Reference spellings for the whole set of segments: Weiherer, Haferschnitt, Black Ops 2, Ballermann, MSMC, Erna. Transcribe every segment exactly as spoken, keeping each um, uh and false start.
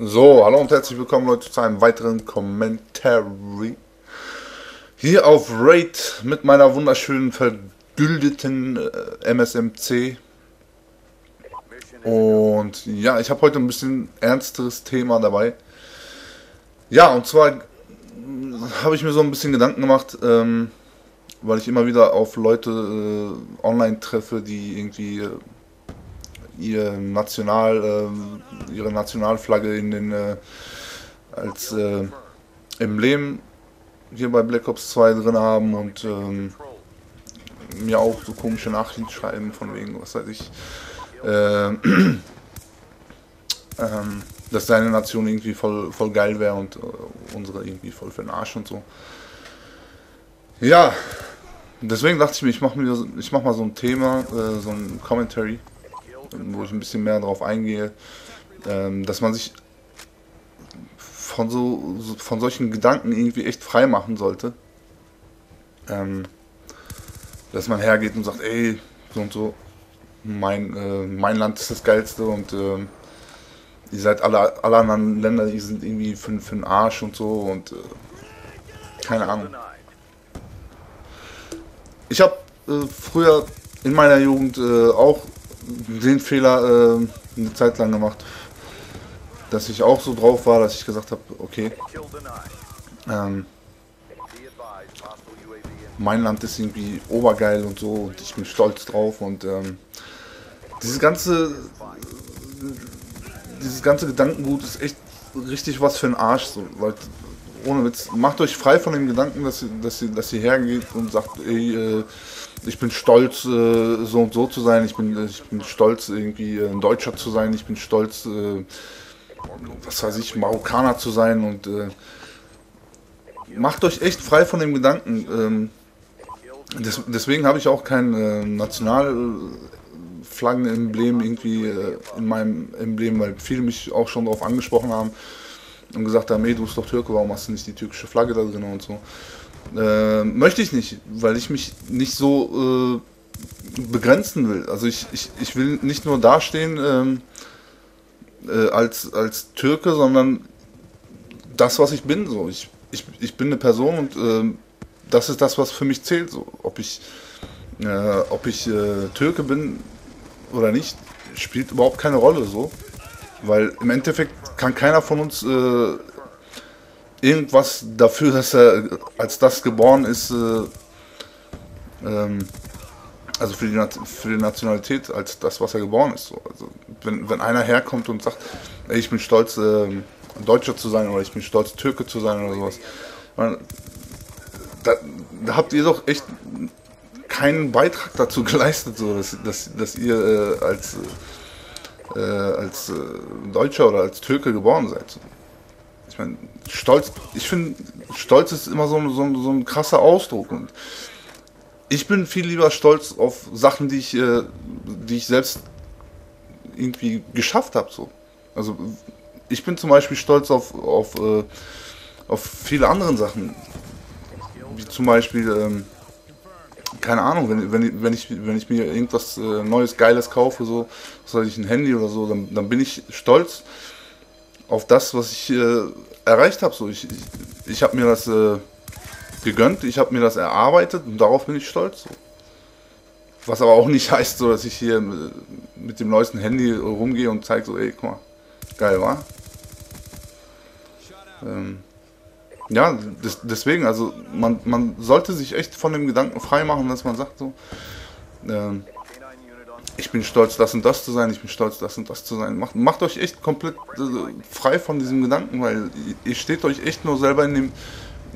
So, hallo und herzlich willkommen Leute zu einem weiteren Commentary hier auf Raid mit meiner wunderschönen vergüldeten äh, M S M C. Und ja, ich habe heute ein bisschen ernsteres Thema dabei. Ja, und zwar habe ich mir so ein bisschen Gedanken gemacht, ähm, weil ich immer wieder auf Leute äh, online treffe, die irgendwie äh, Ihr National, äh, ihre Nationalflagge in den, äh, als äh, Emblem hier bei Black Ops zwei drin haben und ähm, mir auch so komische Nachrichten schreiben von wegen, was weiß ich, äh, äh, dass deine Nation irgendwie voll, voll geil wäre und äh, unsere irgendwie voll für den Arsch und so. Ja, deswegen dachte ich mir, ich mache mir, ich mach mal so ein Thema, äh, so ein Commentary, wo ich ein bisschen mehr darauf eingehe, ähm, dass man sich von so, so von solchen Gedanken irgendwie echt frei machen sollte, ähm, dass man hergeht und sagt, ey, so und so, mein äh, mein Land ist das geilste und äh, ihr seid alle, alle anderen Länder, die sind irgendwie für, für den Arsch und so und äh, keine Ahnung. Ich habe äh, früher in meiner Jugend äh, auch den Fehler äh, eine Zeit lang gemacht, dass ich auch so drauf war, dass ich gesagt habe, okay, ähm, mein Land ist irgendwie obergeil und so und ich bin stolz drauf und ähm, dieses ganze dieses ganze Gedankengut ist echt richtig was für ein Arsch, so, weil, ohne Witz, macht euch frei von dem Gedanken, dass ihr, dass ihr, dass ihr hergeht und sagt, ey, äh, ich bin stolz, äh, so und so zu sein, ich bin, ich bin stolz, irgendwie äh, ein Deutscher zu sein, ich bin stolz, äh, was weiß ich, Marokkaner zu sein und äh, macht euch echt frei von dem Gedanken. Ähm, des, deswegen habe ich auch kein äh, Nationalflaggen-Emblem irgendwie äh, in meinem Emblem, weil viele mich auch schon darauf angesprochen haben und gesagt haben, ey, du bist doch Türke, warum hast du nicht die türkische Flagge da drin und so. Äh, möchte ich nicht, weil ich mich nicht so äh, begrenzen will. Also ich, ich, ich will nicht nur dastehen ähm, äh, als, als Türke, sondern das, was ich bin. So. Ich, ich, ich bin eine Person und äh, das ist das, was für mich zählt. So. Ob ich, äh, ob ich äh, Türke bin oder nicht, spielt überhaupt keine Rolle. So. Weil im Endeffekt kann keiner von uns äh, irgendwas dafür, dass er als das geboren ist, äh, ähm, also für die, Na für die Nationalität, als das, was er geboren ist. So. Also wenn, wenn einer herkommt und sagt, ey, ich bin stolz, äh, Deutscher zu sein oder ich bin stolz, Türke zu sein oder sowas, man, da, da habt ihr doch echt keinen Beitrag dazu geleistet, so, dass, dass, dass ihr äh, als, äh, als äh, Deutscher oder als Türke geboren seid. So. Ich meine, Stolz, ich finde, Stolz ist immer so ein, so, ein, so ein krasser Ausdruck und ich bin viel lieber stolz auf Sachen, die ich, äh, die ich selbst irgendwie geschafft habe. So. Also ich bin zum Beispiel stolz auf, auf, äh, auf viele andere Sachen, wie zum Beispiel, ähm, keine Ahnung, wenn, wenn, wenn, ich, wenn ich mir irgendwas äh, Neues, Geiles kaufe, so, was weiß ich, ein Handy oder so, dann, dann bin ich stolz auf das, was ich äh, erreicht habe. So, ich ich, ich habe mir das äh, gegönnt, ich habe mir das erarbeitet und darauf bin ich stolz. So. Was aber auch nicht heißt, so, dass ich hier mit dem neuesten Handy rumgehe und zeige, so, ey, guck mal, geil, wa? Ähm, ja, des, deswegen, also man, man sollte sich echt von dem Gedanken frei machen, dass man sagt, so, ähm, ich bin stolz, das und das zu sein, ich bin stolz, das und das zu sein. Macht, macht euch echt komplett äh, frei von diesem Gedanken, weil ihr steht euch echt nur selber in dem,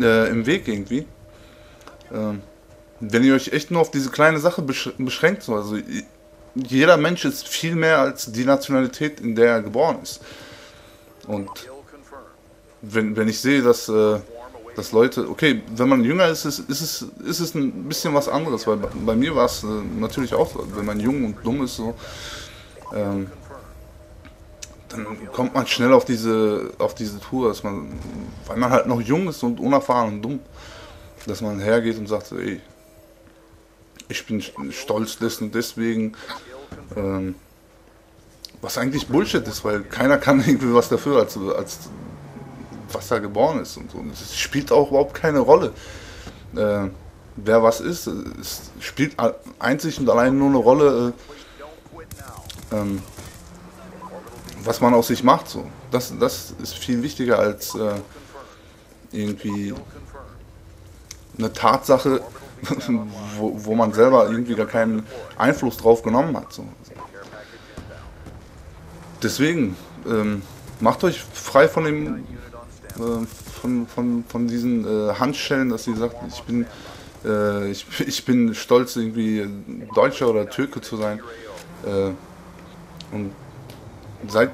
äh, im Weg irgendwie. Ähm, wenn ihr euch echt nur auf diese kleine Sache besch beschränkt, so. Also jeder Mensch ist viel mehr als die Nationalität, in der er geboren ist. Und wenn, wenn ich sehe, dass, äh, dass Leute, okay, wenn man jünger ist, ist, ist, ist, ist es ein bisschen was anderes, weil bei, bei mir war es äh, natürlich auch so, wenn man jung und dumm ist, so, ähm, dann kommt man schnell auf diese, auf diese Tour, dass man, weil man halt noch jung ist und unerfahren und dumm, dass man hergeht und sagt, ey, ich bin stolz dessen, deswegen, ähm, Was eigentlich Bullshit ist, weil keiner kann irgendwie was dafür, als, als was da geboren ist und so. Und es spielt auch überhaupt keine Rolle. Äh, wer was ist, es spielt einzig und allein nur eine Rolle, äh, ähm, was man aus sich macht. So. Das, das ist viel wichtiger als äh, irgendwie eine Tatsache, wo, wo man selber irgendwie gar keinen Einfluss drauf genommen hat. So. Deswegen, ähm, macht euch frei von dem, äh, von, von, von diesen äh, Handschellen, dass ihr sagt, ich bin, äh, ich, ich bin stolz, irgendwie Deutscher oder Türke zu sein. Äh, und seid,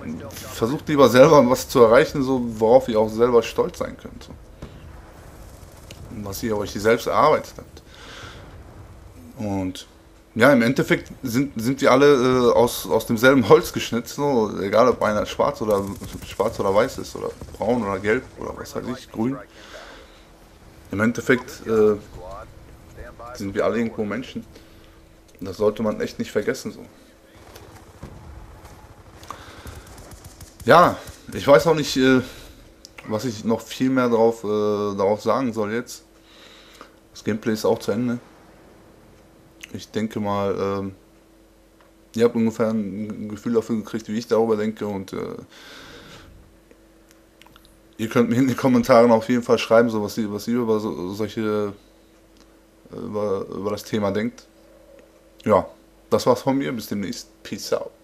versucht lieber selber was zu erreichen, so, worauf ihr auch selber stolz sein könnt. So. Und was ihr euch selbst erarbeitet habt. Und ja, im Endeffekt sind, sind die alle äh, aus, aus demselben Holz geschnitzt, so, egal ob einer schwarz oder, schwarz oder weiß ist, oder braun oder gelb oder was weiß ich, grün. Im Endeffekt äh, sind wir alle irgendwo Menschen. Das sollte man echt nicht vergessen. So. Ja, ich weiß auch nicht, äh, was ich noch viel mehr darauf, äh, darauf sagen soll jetzt. Das Gameplay ist auch zu Ende. Ich denke mal, ähm, ihr habt ungefähr ein Gefühl dafür gekriegt, wie ich darüber denke, und äh, ihr könnt mir in den Kommentaren auf jeden Fall schreiben, so, was ihr, was ihr über so, solche über, über das Thema denkt. Ja, das war's von mir. Bis demnächst. Peace out.